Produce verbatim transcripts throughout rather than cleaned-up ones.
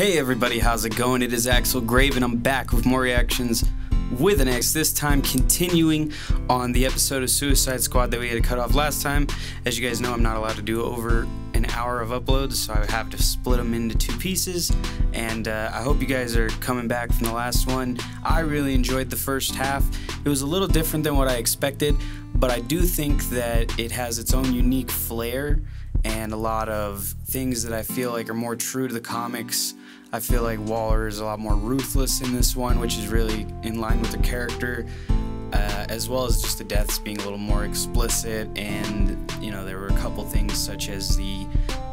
Hey everybody, how's it going? It is Axel Grave and I'm back with more reactions with an X, this time continuing on the episode of Suicide Squad that we had to cut off last time. As you guys know, I'm not allowed to do over an hour of uploads, so I have to split them into two pieces, and uh, I hope you guys are coming back from the last one. I really enjoyed the first half. It was a little different than what I expected, but I do think that it has its own unique flair and a lot of things that I feel like are more true to the comics. I feel like Waller is a lot more ruthless in this one, which is really in line with the character, uh, as well as just the deaths being a little more explicit. And, you know, there were a couple things such as the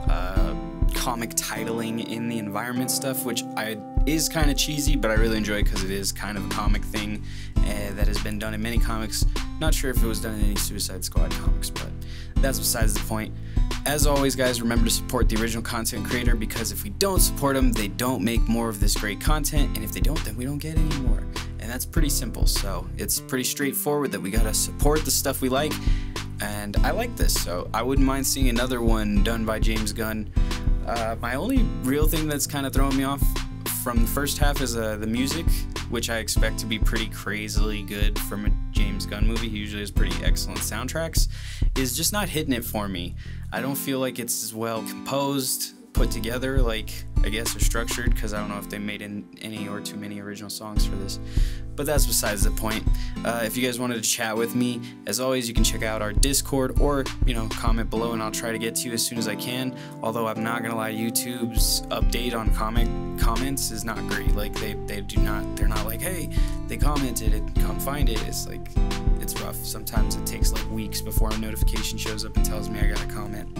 uh, comic titling in the environment stuff, which I is kind of cheesy, but I really enjoy it because it is kind of a comic thing uh, that has been done in many comics. Not sure if it was done in any Suicide Squad comics, but that's besides the point. As always, guys, remember to support the original content creator, because if we don't support them, they don't make more of this great content, and if they don't, then we don't get any more. And that's pretty simple, so it's pretty straightforward that we gotta support the stuff we like, and I like this, so I wouldn't mind seeing another one done by James Gunn. Uh, my only real thing that's kind of throwing me off from the first half is uh, the music, which I expect to be pretty crazily good from a James Gunn movie. He usually has pretty excellent soundtracks. Is just not hitting it for me. I don't feel like it's as well composed, put together, like I guess or structured, because I don't know if they made in any or too many original songs for this. But that's besides the point. Uh, if you guys wanted to chat with me, as always, you can check out our Discord, or you know, comment below and I'll try to get to you as soon as I can. Although I'm not gonna lie, YouTube's update on comic comments is not great. Like they they do not they're not like, hey, they commented it, come find it. It's like, it's rough. Sometimes it takes like weeks before a notification shows up and tells me I got a comment.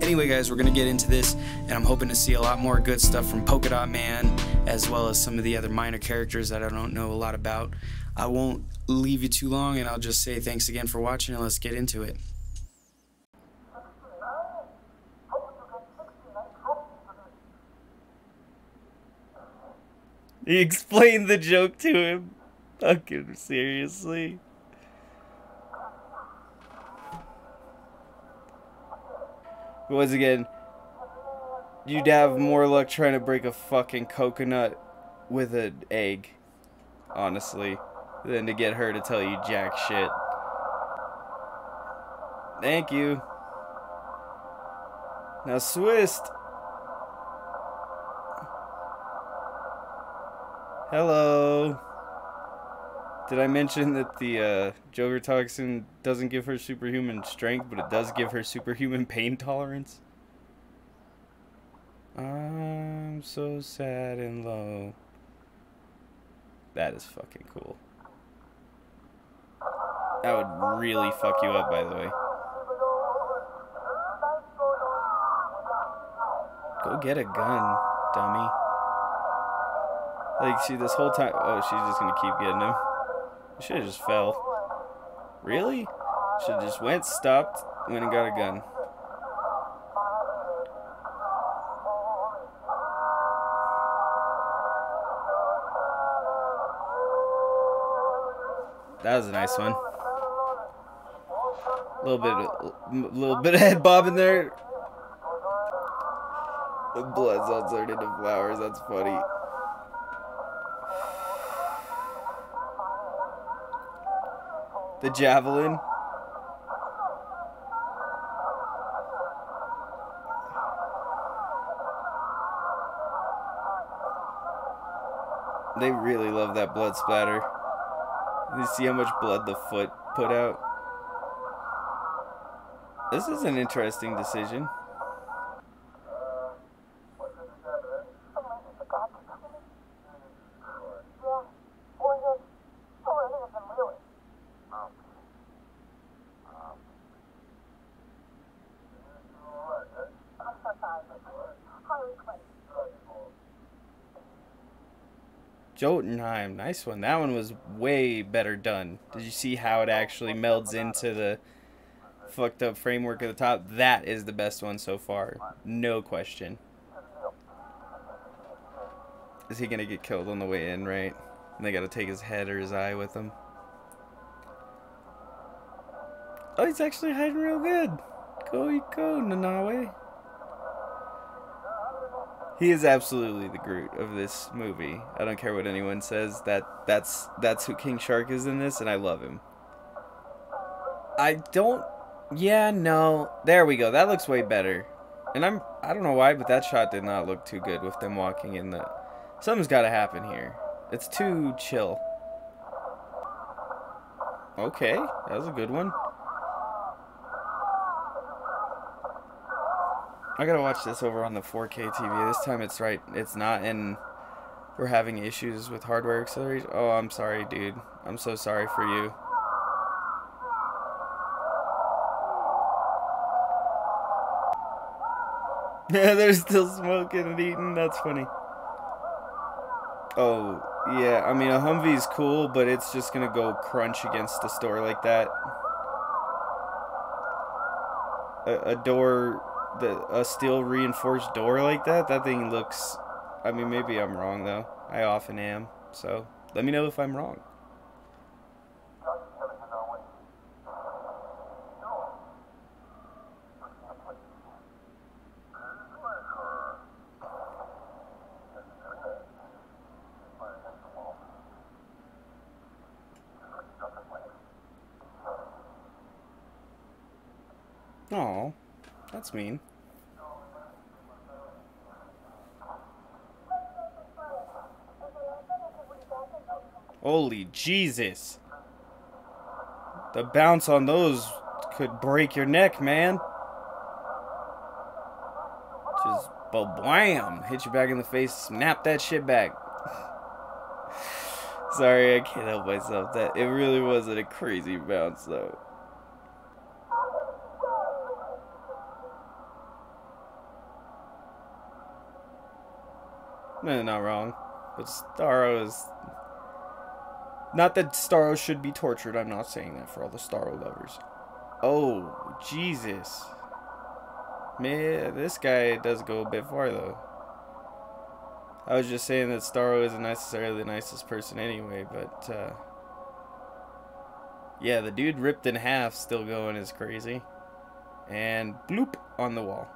Anyway, guys, we're gonna get into this, and I'm hoping to see a lot more good stuff from Polka-Dot Man, as well as some of the other minor characters that I don't know a lot about. I won't leave you too long, and I'll just say thanks again for watching, and let's get into it. He explained the joke to him. Fucking seriously. Once again, you'd have more luck trying to break a fucking coconut with an egg, honestly, than to get her to tell you jack shit. Thank you. Now, Swist. Hello. Did I mention that the uh, Joker toxin doesn't give her superhuman strength, but it does give her superhuman pain tolerance? I'm so sad and low. That is fucking cool. That would really fuck you up, by the way. Go get a gun, dummy. Like, see, this whole time... Oh, she's just gonna keep getting him. Should have just fell. Really? Should have just went, stopped, went and got a gun. That was a nice one. A little bit, a little bit of head bobbing there. The blood's all turned into flowers. That's funny. The javelin. They really love that blood splatter. You see how much blood the foot put out? This is an interesting decision. Jotunheim, nice one. That one was way better done. Did you see how it actually melds into the fucked up framework at the top? That is the best one so far, no question. Is he gonna get killed on the way in, right? And they gotta take his head or his eye with them. Oh, he's actually hiding real good. Go, you go, Nanawe. He is absolutely the Groot of this movie. I don't care what anyone says. That that's that's who King Shark is in this, and I love him. I don't. Yeah, no. There we go. That looks way better. And I'm. I don't know why, but that shot did not look too good with them walking in the. Something's got to happen here. It's too chill. Okay, that was a good one. I gotta watch this over on the four K T V. This time it's right. It's not, and we're having issues with hardware acceleration. Oh, I'm sorry, dude. I'm so sorry for you. Yeah, they're still smoking and eating. That's funny. Oh, yeah. I mean, a Humvee's cool, but it's just gonna go crunch against a store like that. A, a door... The, a steel reinforced door like that, that thing looks, I mean, maybe I'm wrong though, I often am, so let me know if I'm wrong. Aww. That's mean. Holy Jesus. The bounce on those could break your neck, man. Just ba-blam. Hit you back in the face. Snap that shit back. Sorry, I can't help myself. That it really wasn't a crazy bounce, though. No, not wrong. But Starro is... Not that Starro should be tortured. I'm not saying that for all the Starro lovers. Oh, Jesus. Man, this guy does go a bit far, though. I was just saying that Starro isn't necessarily the nicest person anyway, but... Uh, yeah, the dude ripped in half still going is crazy. And bloop on the wall.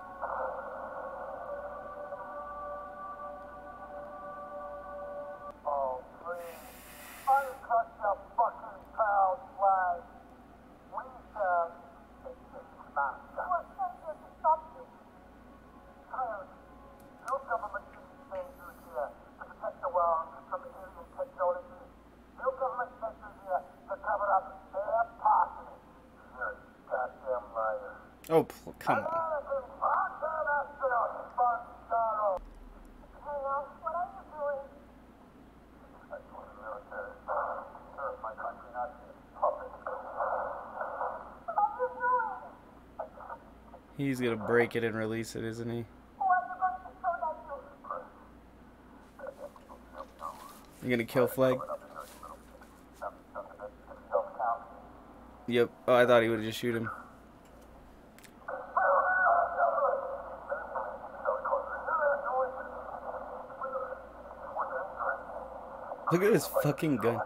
Oh, come on. He's gonna break it and release it, isn't he? You're gonna kill Flag? Yep. Oh, I thought he would just shoot him. Look at this fucking gun.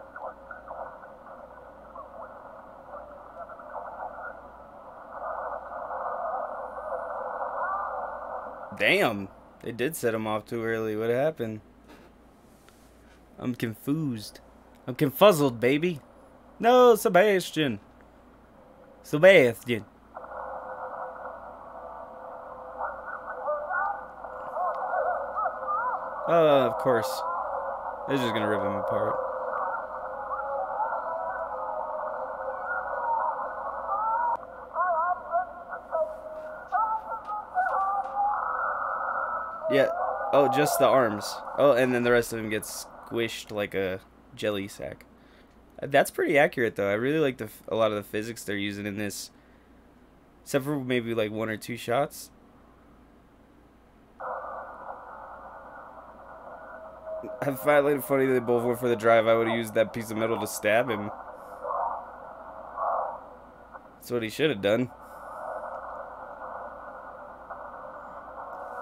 Damn, they did set him off too early. What happened? I'm confused. I'm confuzzled, baby. No, Sebastian. Sebastian. Uh, of course. They're just gonna rip him apart. Yeah. Oh, just the arms. Oh, and then the rest of him gets squished like a jelly sack. That's pretty accurate, though. I really like the a lot of the physics they're using in this, except for maybe like one or two shots. If I laid it funny that they both went for the drive, I would have used that piece of metal to stab him. That's what he should have done.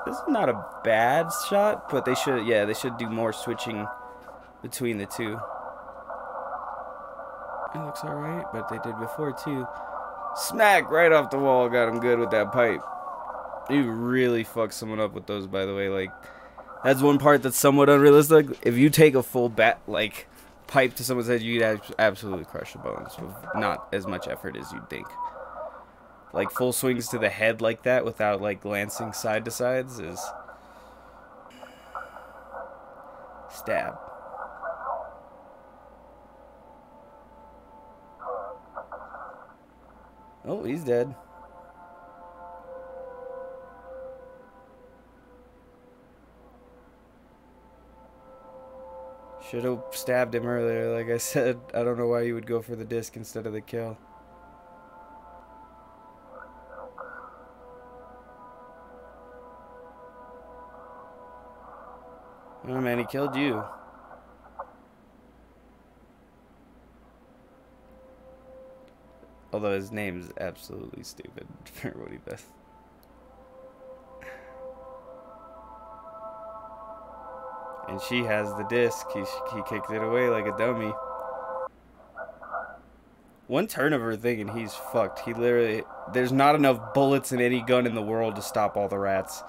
This is not a bad shot, but they should, yeah, they should do more switching between the two. It looks alright, but they did before too. Smack right off the wall, got him good with that pipe. You really fuck someone up with those, by the way, like... That's one part that's somewhat unrealistic. If you take a full bat, like, pipe to someone's head, you'd absolutely crush the bones with not as much effort as you'd think. Like, full swings to the head like that without, like, glancing side to sides is... Stab. Oh, he's dead. Should have stabbed him earlier, like I said. I don't know why you would go for the disc instead of the kill. Oh man, he killed you. Although his name is absolutely stupid for what he does. And she has the disc. He, he kicked it away like a dummy. One turn of her thing and he's fucked. He literally... There's not enough bullets in any gun in the world to stop all the rats.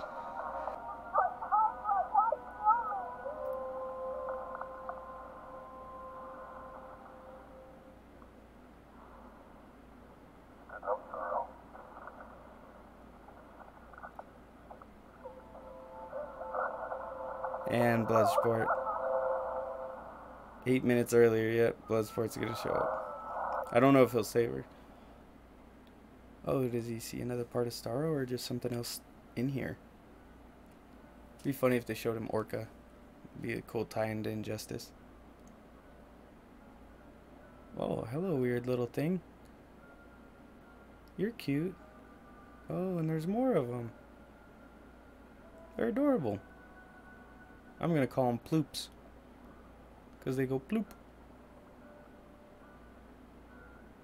And Bloodsport. Eight minutes earlier, yet Bloodsport's gonna show up. I don't know if he'll save her. Oh, does he see another part of Starro or just something else in here? It'd be funny if they showed him Orca. It'd be a cool tie-in to Injustice. Oh, hello, weird little thing. You're cute. Oh, and there's more of them. They're adorable. I'm going to call them ploops. Because they go ploop.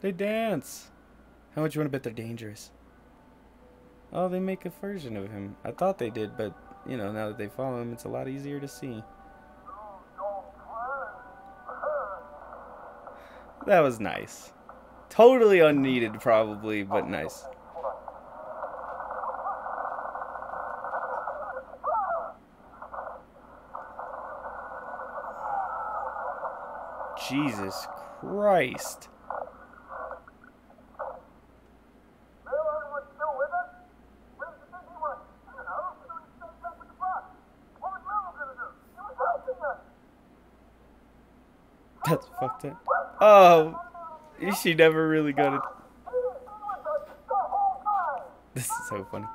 They dance. How much you want to bet they're dangerous? Oh, they make a version of him. I thought they did, but, you know, now that they follow him, it's a lot easier to see. That was nice. Totally unneeded, probably, but nice. Jesus Christ. That's fucked up. Oh, she never really got it. This is so funny.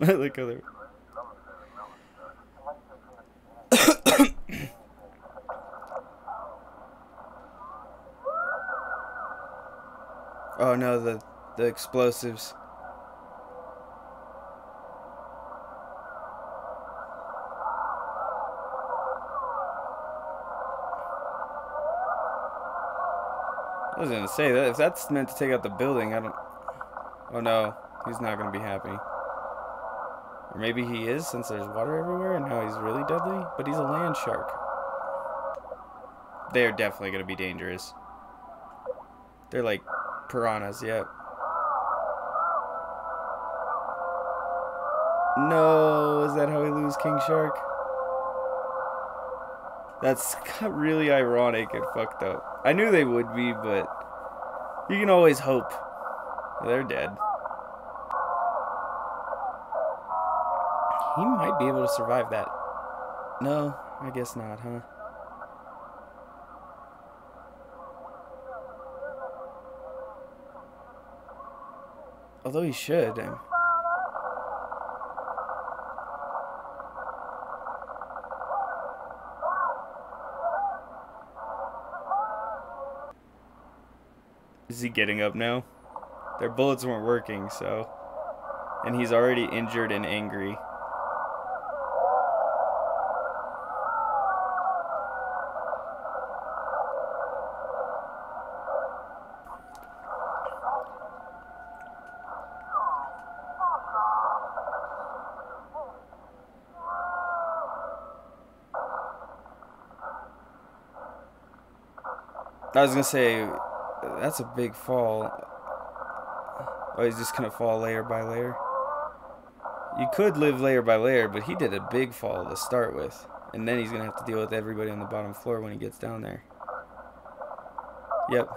Look how they're... Oh no, the the explosives. I was gonna say that if that's meant to take out the building, I don't... Oh no, he's not gonna be happy. Or maybe he is, since there's water everywhere, and now he's really deadly? But he's a land shark. They're definitely going to be dangerous. They're like piranhas, yeah. No, is that how we lose King Shark? That's really ironic and fucked up. I knew they would be, but you can always hope. They're dead. He might be able to survive that. No, I guess not, huh? Although he should. I'm... Is he getting up now? Their bullets weren't working, so... And he's already injured and angry. I was gonna say, that's a big fall. Oh, he's just gonna fall layer by layer. You could live layer by layer, but he did a big fall to start with. And then he's gonna have to deal with everybody on the bottom floor when he gets down there. Yep.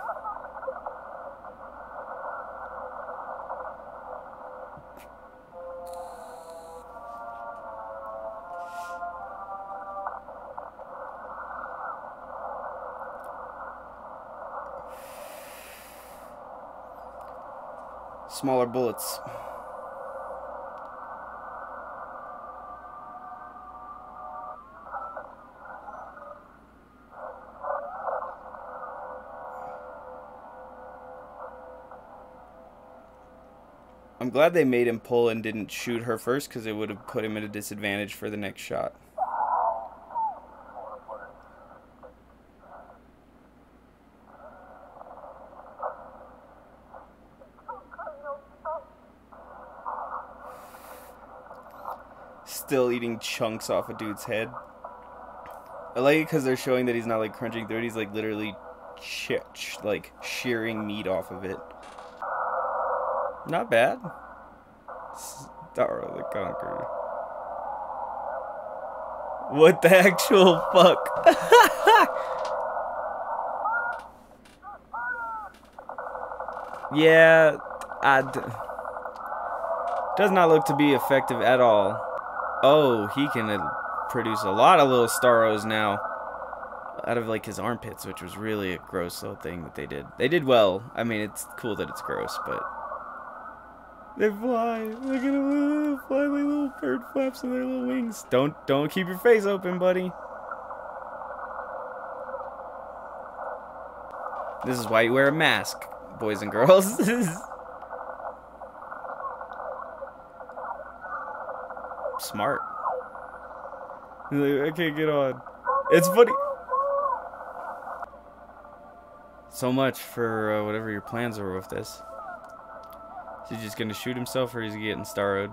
Smaller bullets. I'm glad they made him pull and didn't shoot her first, because it would have put him at a disadvantage for the next shot. Still eating chunks off a dude's head. I like it because they're showing that he's not like crunching through it. He's like literally ch ch like shearing meat off of it. Not bad. Starro the Conqueror. What the actual fuck? Yeah, I d does not look to be effective at all. Oh, he can uh, produce a lot of little Starros now out of like his armpits, which was really a gross little thing that they did. They did well. I mean, it's cool that it's gross, but they fly. Look at them fly like little bird flaps on their little wings. Don't don't keep your face open, buddy. This is why you wear a mask, boys and girls. Smart. He's like, I can't get on. It's funny. So much for uh, whatever your plans are with this. Is he just gonna shoot himself, or is he getting Starroed?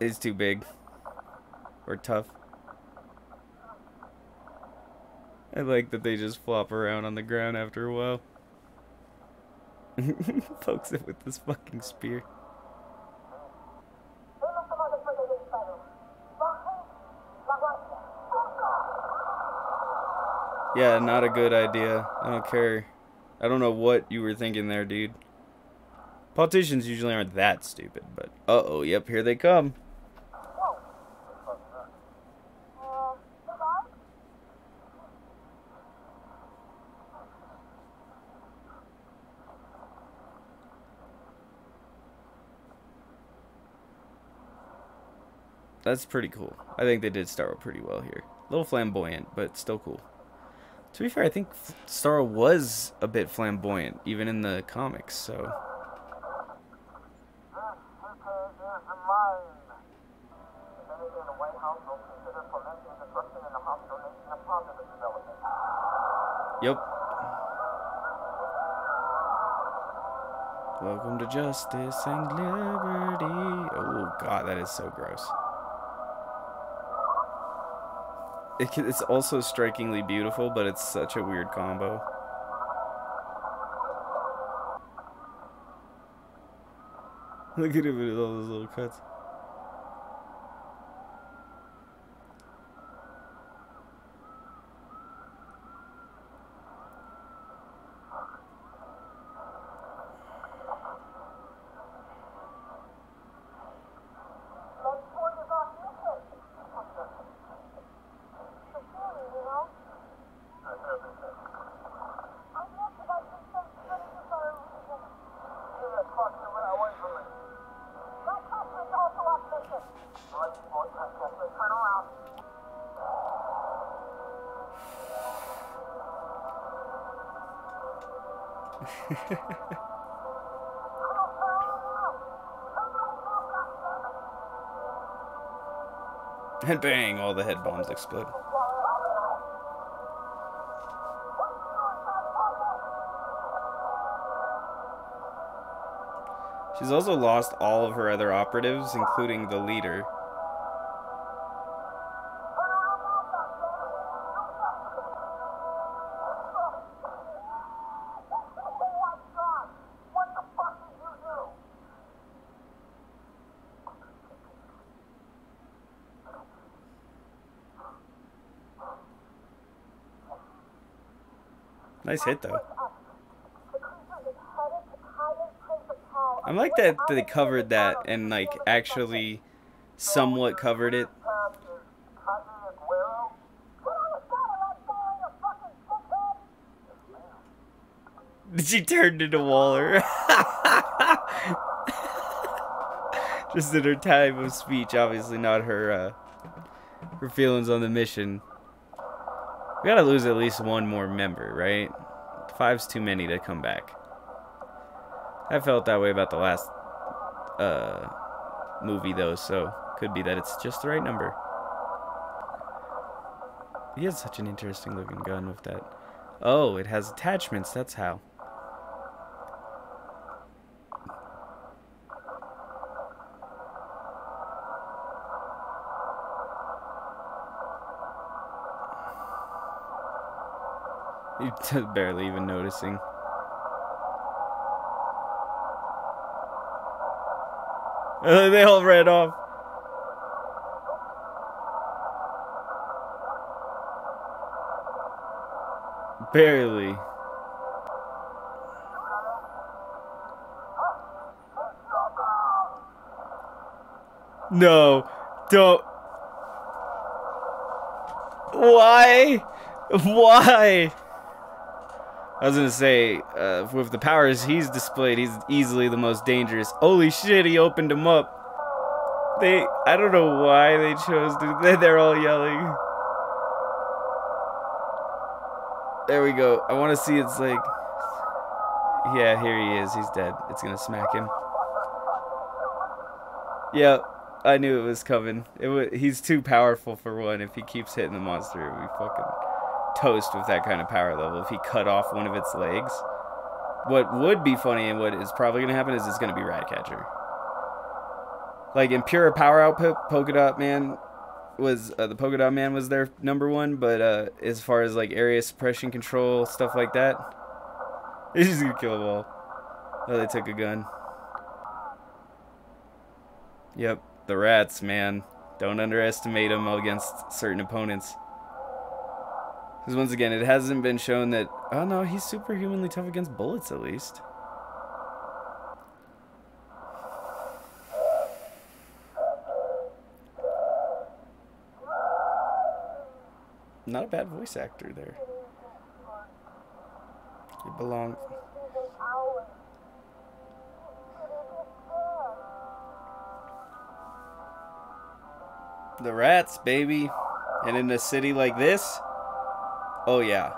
It's too big. Or tough. I like that they just flop around on the ground after a while. Pokes it with this fucking spear. Yeah, not a good idea. I don't care. I don't know what you were thinking there, dude. Politicians usually aren't that stupid, but... Uh-oh, yep, here they come. That's pretty cool. I think they did Starro pretty well here. A little flamboyant, but still cool. To be fair, I think Starro was a bit flamboyant, even in the comics, so... Yep. Welcome to justice and liberty. Oh god, that is so gross. It can, it's also strikingly beautiful, but it's such a weird combo. Look at him with all those little cuts. And bang, all the head bombs explode. She's also lost all of her other operatives, including the leader. Nice hit, though. I like that they covered that and, like, actually somewhat covered it. She turned into Waller. Just in her time of speech, obviously not her, uh, her feelings on the mission. We gotta lose at least one more member, right? Five's too many to come back. I felt that way about the last uh, movie, though, so could be that it's just the right number. He has such an interesting-looking gun with that. Oh, it has attachments, that's how. You're barely even noticing. Uh, they all ran off. Barely. No. Don't. Why? Why? I was gonna say, uh, with the powers he's displayed, he's easily the most dangerous. Holy shit, he opened him up. They, I don't know why they chose to, they, they're all yelling. There we go, I wanna see it's like, yeah, here he is, he's dead. It's gonna smack him. Yep, I knew it was coming. It was, he's too powerful for one. If he keeps hitting the monster, we fucking toast with that kind of power level. If he cut off one of its legs, what would be funny and what is probably going to happen is it's going to be Ratcatcher. Like in pure power output, Polka-Dot Man was uh, the Polka-Dot Man was their number one, but uh, as far as like area suppression control stuff like that, it's just going to kill them all. Oh, they took a gun. Yep, the rats, man. Don't underestimate them against certain opponents. Because once again, it hasn't been shown that... Oh no, he's superhumanly tough against bullets at least. Not a bad voice actor there. You belong... The rats, baby. And in a city like this... Oh yeah,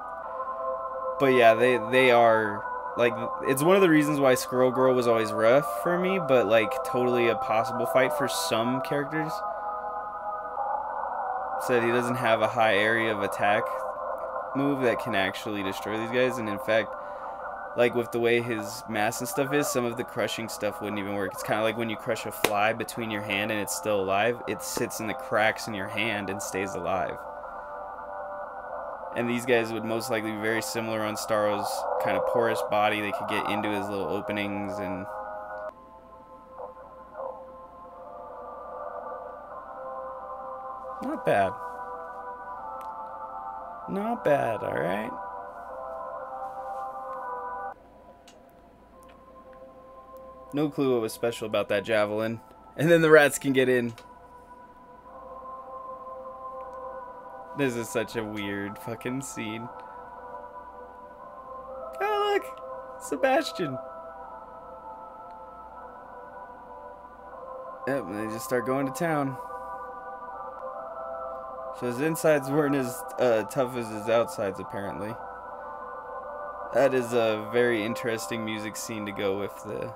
but yeah, they they are like, it's one of the reasons why Squirrel Girl was always rough for me, but like totally a possible fight for some characters. Said he doesn't have a high area of attack move that can actually destroy these guys, and in fact, like with the way his mass and stuff is, some of the crushing stuff wouldn't even work. It's kind of like when you crush a fly between your hand and it's still alive. It sits in the cracks in your hand and stays alive. And these guys would most likely be very similar on Starro's kind of porous body. They could get into his little openings and... Not bad. Not bad, alright? No clue what was special about that javelin. And then the rats can get in. This is such a weird fucking scene. Oh, look! Sebastian! Yep, and they just start going to town. So his insides weren't as uh, tough as his outsides, apparently. That is a very interesting music scene to go with the...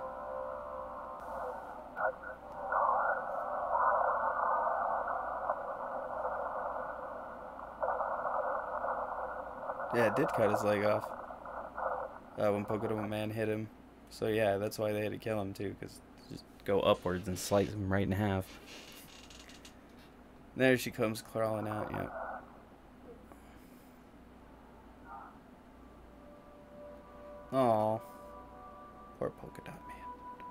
Yeah, it did cut his leg off uh, when Polka-Dot Man hit him. So yeah, that's why they had to kill him too, because just go upwards and slice him right in half. There she comes crawling out, yep. Aww. Poor Polka-Dot Man.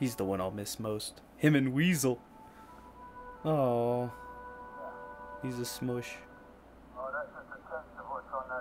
He's the one I'll miss most. Him and Weasel. Aww. He's a smush. On that.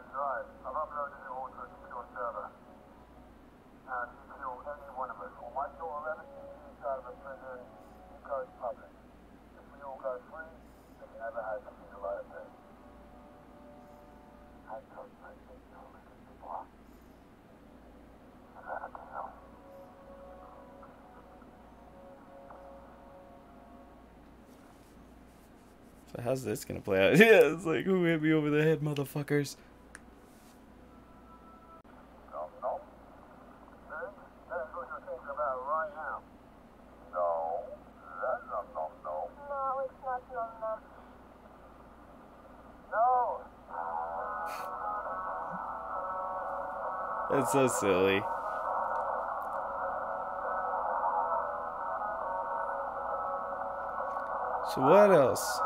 So how's this gonna play out? Yeah, it's like, who hit me over the head, motherfuckers? That's so silly. So what else?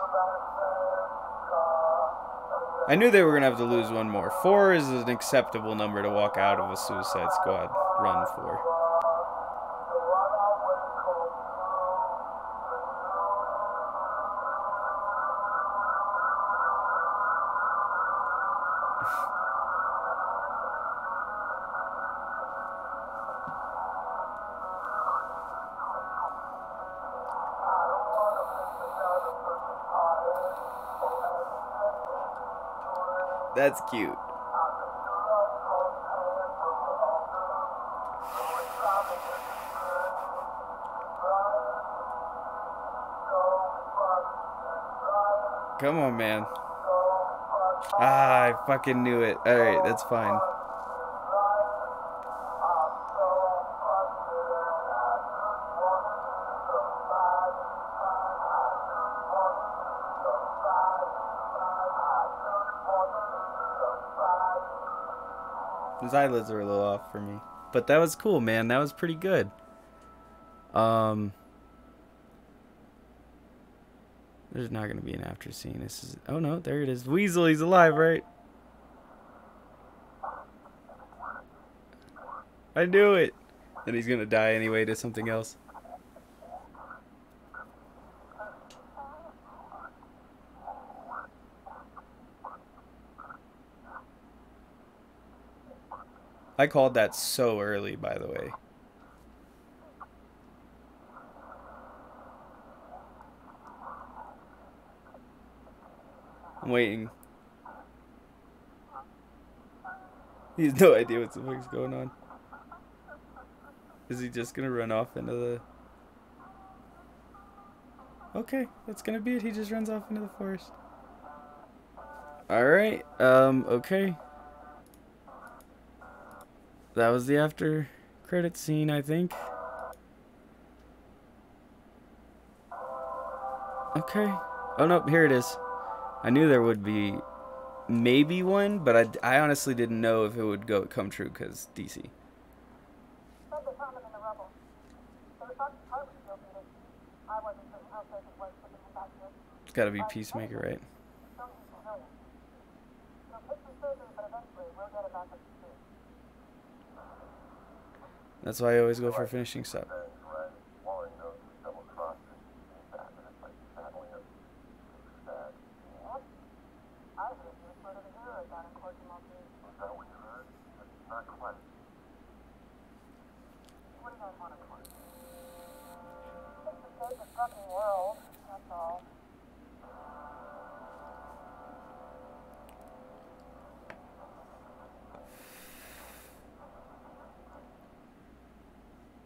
I knew they were going to have to lose one more. Four is an acceptable number to walk out of a Suicide Squad run for. That's cute. Come on, man. Ah, I fucking knew it. Alright, that's fine. His eyelids are a little off for me, but that was cool, man. That was pretty good. Um, there's not gonna be an after scene. This is oh no, there it is. Weasel, he's alive, right? I knew it. And he's gonna die anyway to something else. I called that so early, by the way. I'm waiting. He has no idea what the fuck's going on. Is he just gonna run off into the... Okay, that's gonna be it. He just runs off into the forest. Alright, um, okay. That was the after credit scene, I think. Okay. Oh, no, here it is. I knew there would be maybe one, but I, I honestly didn't know if it would go come true because D C. It's got to be Peacemaker, right? That's why I always go for a finishing step.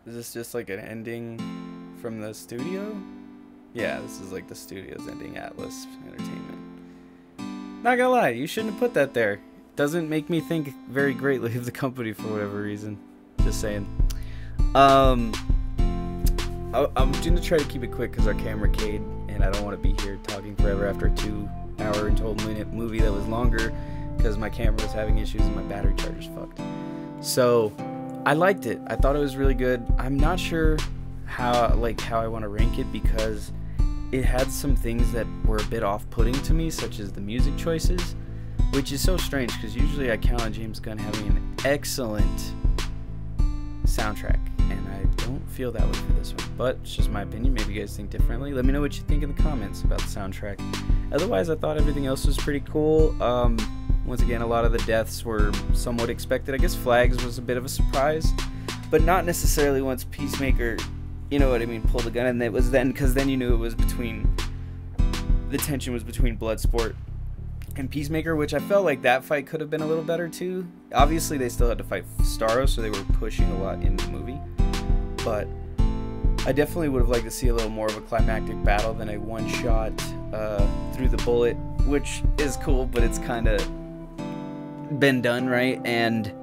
Is this just like an ending from the studio? Yeah, this is like the studio's ending, Atlas Entertainment. Not gonna lie, you shouldn't have put that there. Doesn't make me think very greatly of the company for whatever reason. Just saying. Um, I, I'm gonna try to keep it quick because our cameracade, and I don't want to be here talking forever after a two hour and twelve minute movie that was longer because my camera was having issues and my battery charger's fucked. So... I liked it. I thought it was really good. I'm not sure how like how I want to rank it because it had some things that were a bit off-putting to me, such as the music choices, which is so strange because usually I count on James Gunn having an excellent soundtrack, and I don't feel that way for this one. But it's just my opinion. Maybe you guys think differently. Let me know what you think in the comments about the soundtrack. Otherwise, I thought everything else was pretty cool. Um, Once again, a lot of the deaths were somewhat expected. I guess Flags was a bit of a surprise, but not necessarily once Peacemaker, you know what I mean, pulled the gun. And it was then, because then you knew it was between, the tension was between Bloodsport and Peacemaker, which I felt like that fight could have been a little better too. Obviously, they still had to fight Starro, so they were pushing a lot in the movie. But I definitely would have liked to see a little more of a climactic battle than a one-shot uh, through the bullet, which is cool, but it's kind of been done, right? And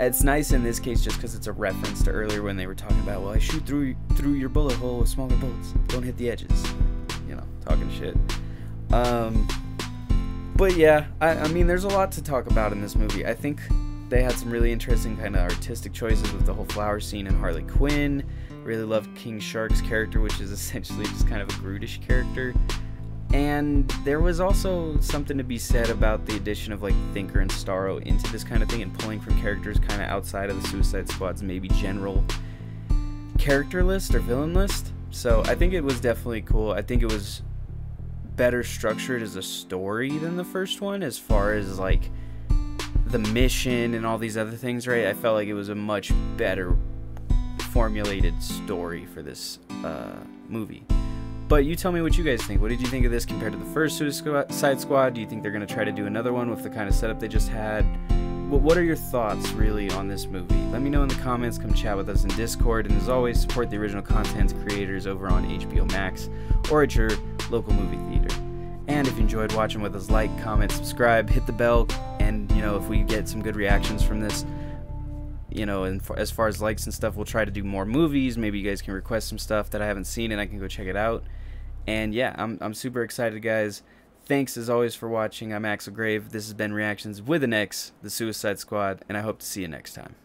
it's nice in this case just because it's a reference to earlier when they were talking about, well, I shoot through through your bullet hole with smaller bullets. Don't hit the edges. You know, talking shit. Um, but yeah, I, I mean, there's a lot to talk about in this movie. I think they had some really interesting kind of artistic choices with the whole flower scene and Harley Quinn. Really loved King Shark's character, which is essentially just kind of a Groot-ish character. And there was also something to be said about the addition of like Thinker and Starro into this kind of thing and pulling from characters kind of outside of the Suicide Squad's maybe general character list or villain list. So I think it was definitely cool. I think it was better structured as a story than the first one as far as like the mission and all these other things, right? I felt like it was a much better formulated story for this uh, movie. But you tell me what you guys think. What did you think of this compared to the first Suicide Squad? Do you think they're going to try to do another one with the kind of setup they just had? But what are your thoughts, really, on this movie? Let me know in the comments. Come chat with us in Discord. And as always, support the original content creators over on H B O Max or at your local movie theater. And if you enjoyed watching with us, like, comment, subscribe, hit the bell. And, you know, if we get some good reactions from this, you know, and as far as likes and stuff, we'll try to do more movies. Maybe you guys can request some stuff that I haven't seen and I can go check it out. And yeah, I'm, I'm super excited, guys. Thanks as always for watching. I'm Axel Grave. This has been Reactions with an X, the Suicide Squad, and I hope to see you next time.